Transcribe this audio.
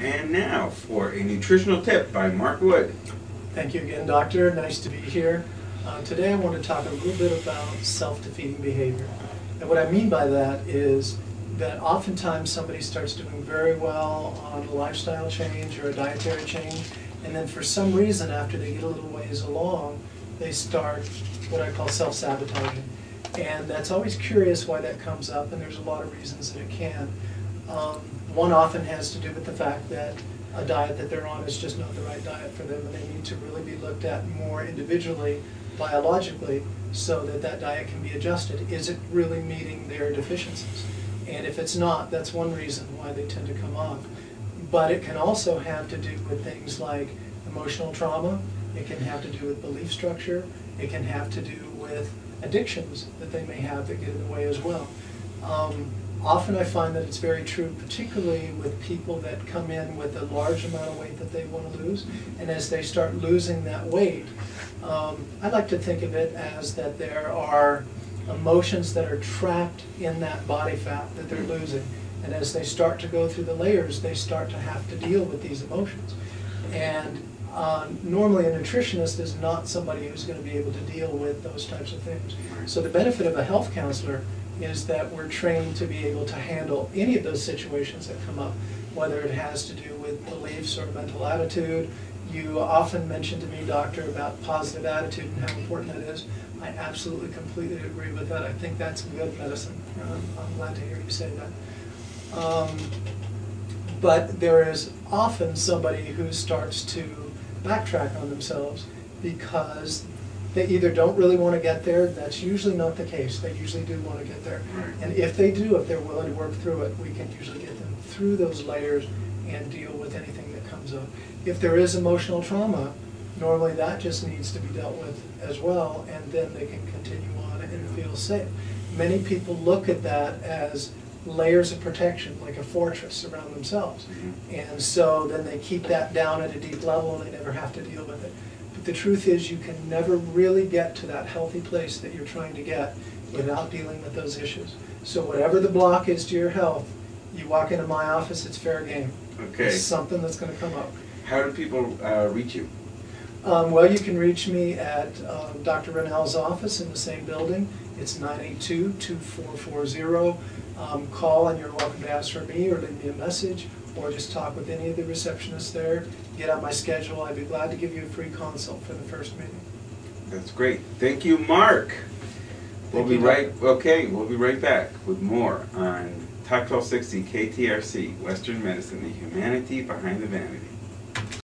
And now for a nutritional tip by Mark Wood. Thank you again, Doctor. Nice to be here. Today I want to talk a little bit about self-defeating behavior. And what I mean by that is that oftentimes somebody starts doing very well on a lifestyle change or a dietary change, and then for some reason after they get a little ways along, they start what I call self-sabotaging. And that's always curious why that comes up, and there's a lot of reasons that it can. One often has to do with the fact that a diet that they're on is just not the right diet for them, and they need to really be looked at more individually, biologically, so that that diet can be adjusted. Is it really meeting their deficiencies? And if it's not, that's one reason why they tend to come off. But it can also have to do with things like emotional trauma. It can have to do with belief structure. It can have to do with addictions that they may have that get in the way as well. Often I find that it's very true, particularly with people that come in with a large amount of weight that they want to lose, and as they start losing that weight, I like to think of it as that there are emotions that are trapped in that body fat that they're losing, and as they start to go through the layers, they start to have to deal with these emotions. And normally a nutritionist is not somebody who's going to be able to deal with those types of things. So the benefit of a health counselor is that we're trained to be able to handle any of those situations that come up, whether it has to do with beliefs or mental attitude. You often mention to me, Doctor, about positive attitude and how important that is. I absolutely, completely agree with that. I think that's good medicine. I'm glad to hear you say that. But there is often somebody who starts to backtrack on themselves because they either don't really want to get there. That's usually not the case. They usually do want to get there. And if they do, if they're willing to work through it, we can usually get them through those layers and deal with anything that comes up. If there is emotional trauma, normally that just needs to be dealt with as well, and then they can continue on and feel safe. Many people look at that as layers of protection, like a fortress around themselves. And so then they keep that down at a deep level and they never have to deal with it. But the truth is you can never really get to that healthy place that you're trying to get without dealing with those issues. So whatever the block is to your health, you walk into my office, it's fair game. Okay. It's something that's going to come up. How do people reach you? Well, you can reach me at Dr. Rennell's office in the same building. It's 982-2440. Call and you're welcome to ask for me or leave me a message, or just talk with any of the receptionists there. Get on my schedule. I'd be glad to give you a free consult for the first meeting. That's great. Thank you, Mark. We'll be right back with more on Talk 1260 KTRC, Western Medicine, the Humanity Behind the Vanity.